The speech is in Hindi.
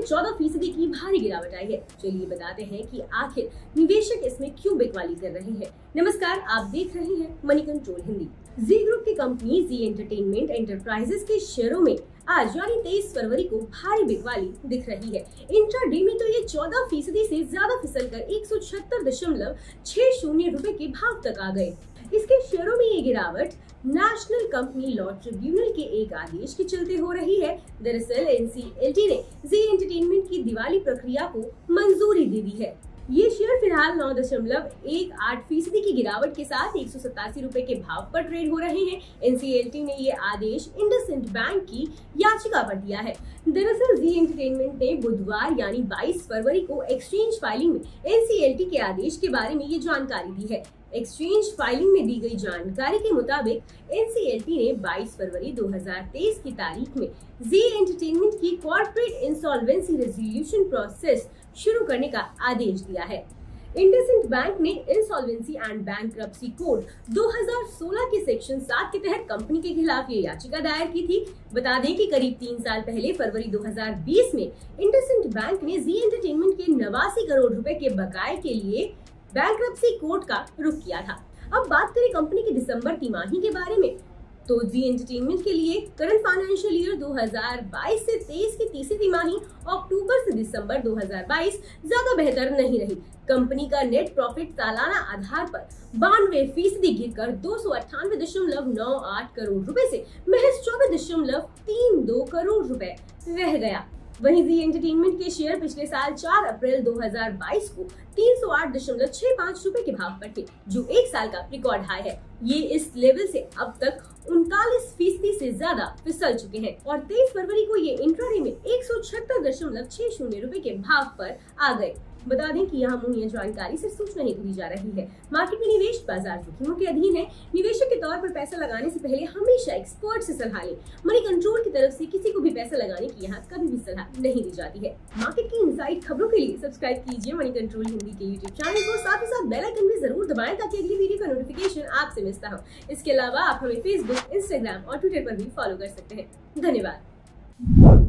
में 14% की भारी गिरावट आई है। चलिए बताते हैं कि आखिर निवेशक इसमें क्यों बिकवाली कर रहे हैं। नमस्कार, आप देख रहे हैं money control Hindi. Zee group की कंपनी जी एंटरटेनमेंट एंटरप्राइजेस के शेयरों में आज यानी 23 फरवरी को भारी बिकवाली दिख रही है। इंट्राडे में तो ये 14% से ज्यादा फिसलकर 176.60 रुपए के भाव तक आ गए। इसके शेयरों में ये गिरावट नेशनल कंपनी लॉ ट्रिब्यूनल के एक आदेश के चलते हो रही है। दरअसल एनसीएलटी ने जी एंटरटेनमेंट की दिवाली प्रक्रिया को मंजूरी दे दी है। ये शेयर फिलहाल 9.18% की गिरावट के साथ 187 रुपए के भाव पर ट्रेड हो रहे हैं। एनसीएलटी ने ये आदेश इंडसइंड बैंक की याचिका पर दिया है। दरअसल जी एंटरटेनमेंट ने बुधवार यानी 22 फरवरी को एक्सचेंज फाइलिंग में एनसीएलटी के आदेश के बारे में ये जानकारी दी है। एक्सचेंज फाइलिंग में दी गई जानकारी के मुताबिक एनसीएलटी ने 22 फरवरी 2023 की तारीख में जी एंटरटेनमेंट की कॉर्पोरेट इंसॉल्वेंसी रेजोल्यूशन प्रोसेस शुरू करने का आदेश दिया है। इंडसइंड बैंक ने इंसॉल्वेंसी एंड बैंक्रप्सी कोड 2016 के सेक्शन 7 के तहत कंपनी के खिलाफ ये याचिका दायर की थी। बता दें कि करीब 3 साल पहले फरवरी 2020 में इंडसइंड बैंक ने जी एंटरटेनमेंट के 89 करोड़ रुपए के बकाये के लिए बैंक्रप्सी कोर्ट का रुख किया था। अब बात करें कंपनी की दिसंबर तिमाही के बारे में, तो जी एंटरटेनमेंट के लिए करंट फाइनेंशियल ईयर 2022 से 23 की तीसरी तिमाही अक्टूबर से दिसंबर 2022 ज्यादा बेहतर नहीं रही। कंपनी का नेट प्रॉफिट सालाना आधार पर 92% गिर कर 298.98 करोड़ रुपए से महज 24.32 करोड़ रुपए रह गया। वहीं जी एंटरटेनमेंट के शेयर पिछले साल 4 अप्रैल 2022 को 308.65 रुपए के भाव पर थे, जो एक साल का रिकॉर्ड हाई है। ये इस लेवल से अब तक 39% से ज्यादा फिसल चुके हैं और 23 फरवरी को ये इंट्राडे में 176.60 रुपए के भाव पर आ गए। बता दें कि यहाँ मुहैया जानकारी सिर्फ सूचना ही दी जा रही है। मार्केट में निवेश बाजार जोखिमों के अधीन है। निवेशक के तौर पर पैसा लगाने से पहले हमेशा एक्सपर्ट से सलाह लें। मनी कंट्रोल की तरफ से किसी को भी पैसा लगाने की यहाँ कभी भी सलाह नहीं दी जाती है। मार्केट की इनसाइड खबरों के लिए सब्सक्राइब कीजिए मनी कंट्रोल हिंदी के यूट्यूब चैनल को, साथ ही साथ बेल आइकन भी जरूर दबाएं ताकि अगली वीडियो का नोटिफिकेशन आपसे मिलता हो। इसके अलावा आप हमें फेसबुक, इंस्टाग्राम और ट्विटर पर भी फॉलो कर सकते हैं। धन्यवाद।